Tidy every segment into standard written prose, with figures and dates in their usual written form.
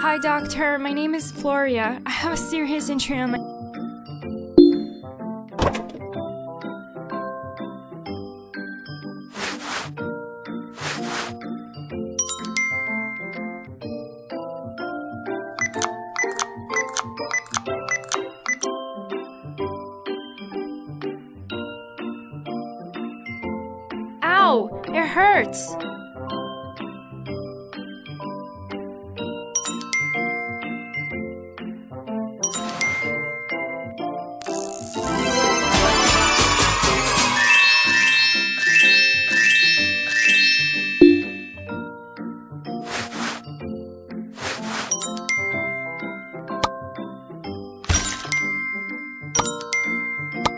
Hi, doctor. My name is Floria. I have a serious injury on my... Ow! It hurts!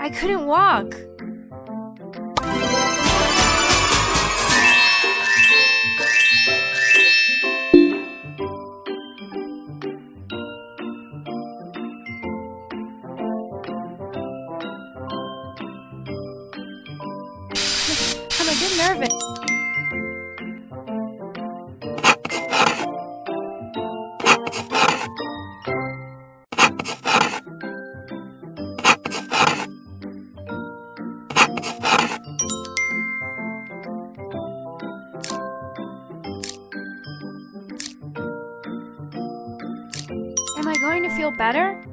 I couldn't walk. I'm a bit nervous. Am I going to feel better?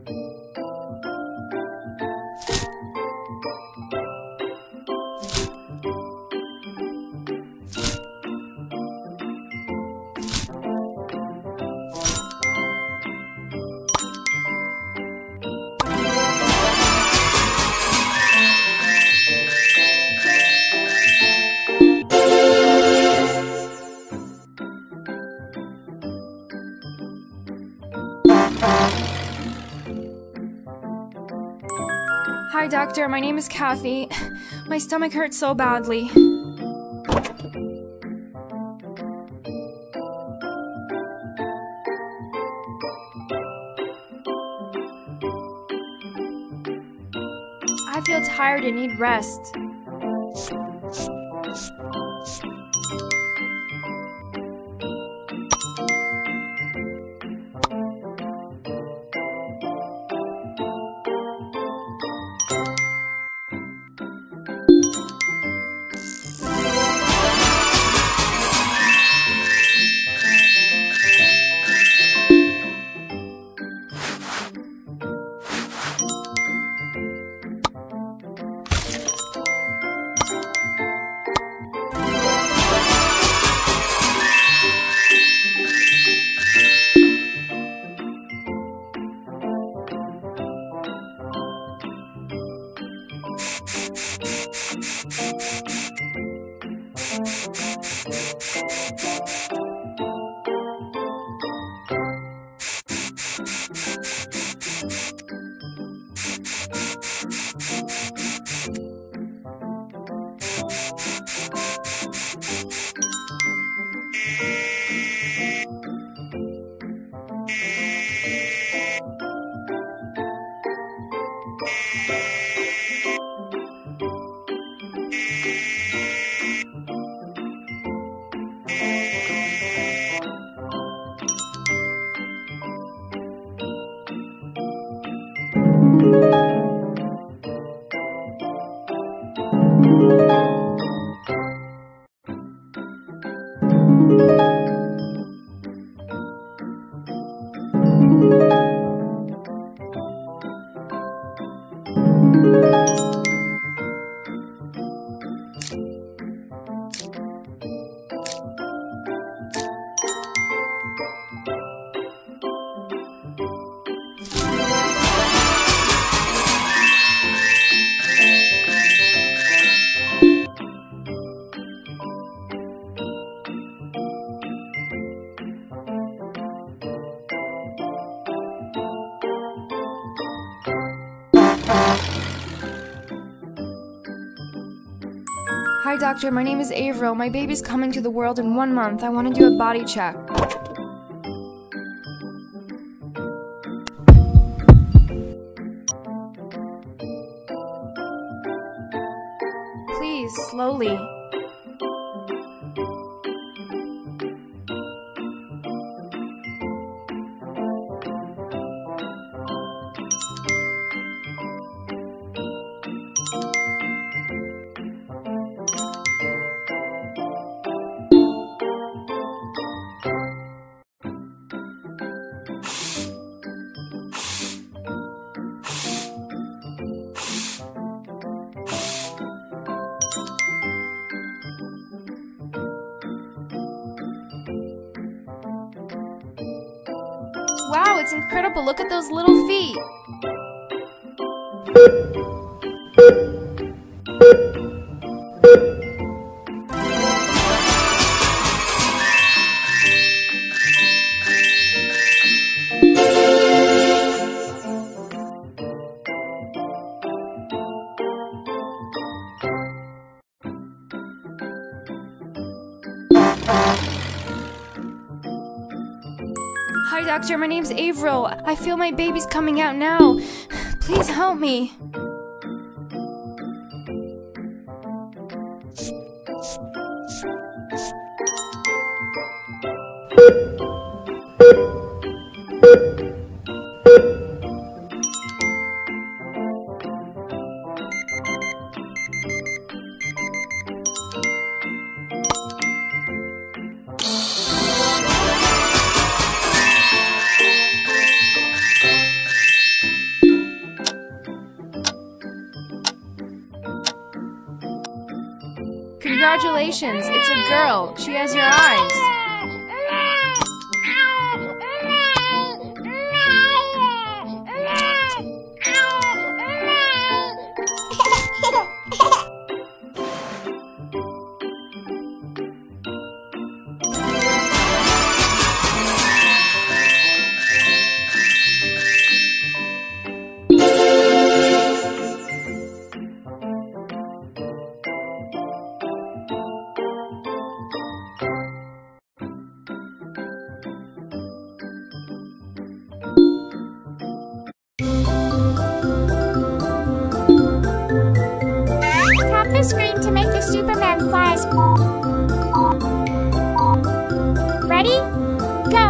Hi, doctor. My name is Kathy. My stomach hurts so badly. I feel tired and need rest. Hi, doctor. My name is Avril. My baby's coming to the world in 1 month. I want to do a body check. eyes slowly. Wow, it's incredible. Look at those little feet. Hi, doctor. My name's Avril. I feel my baby's coming out now. Please help me. Congratulations, it's a girl. She has your eyes. Screen to make the Superman flies. Ready? Go!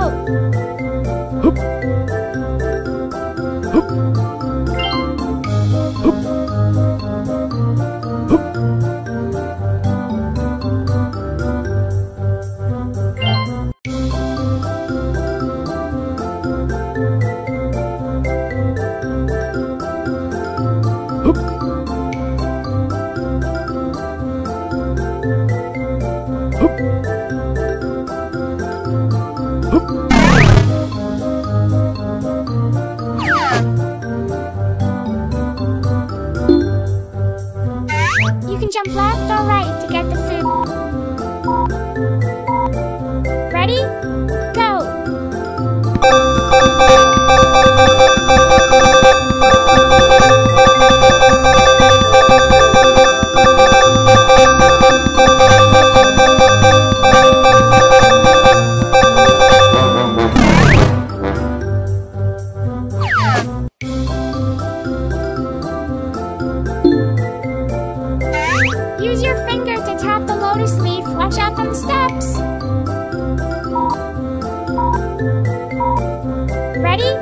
Left or right to get the food. Ready? Use your finger to tap the lotus leaf. Watch out from the steps. Ready?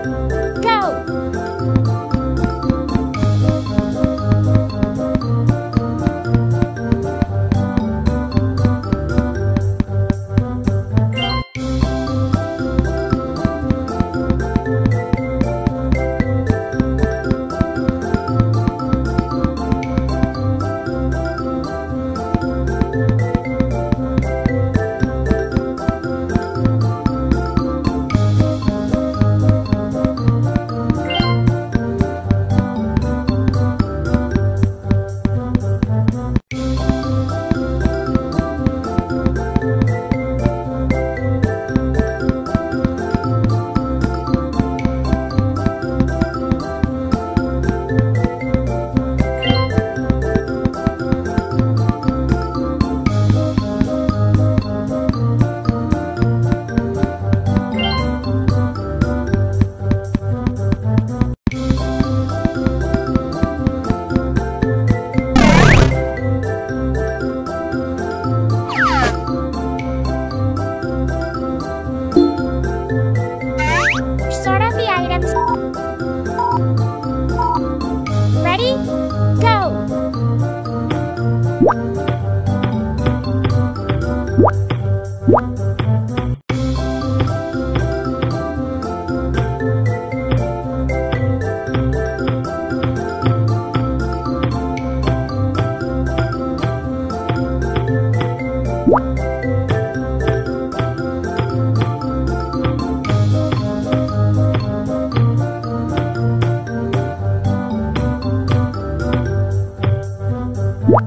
Tap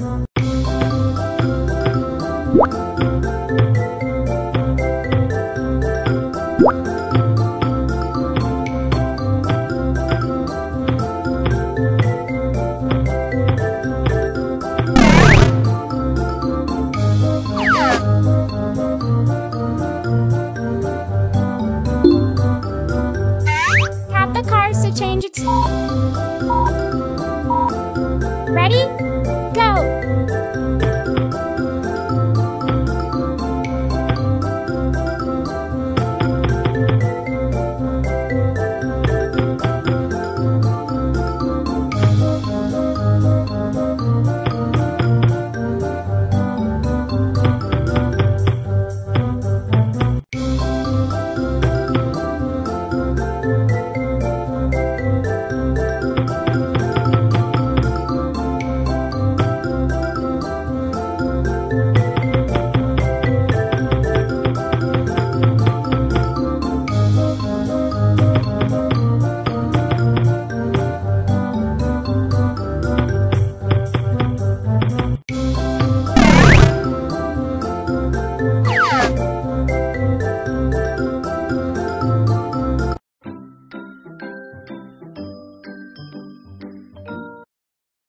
the cars to change its... Ready?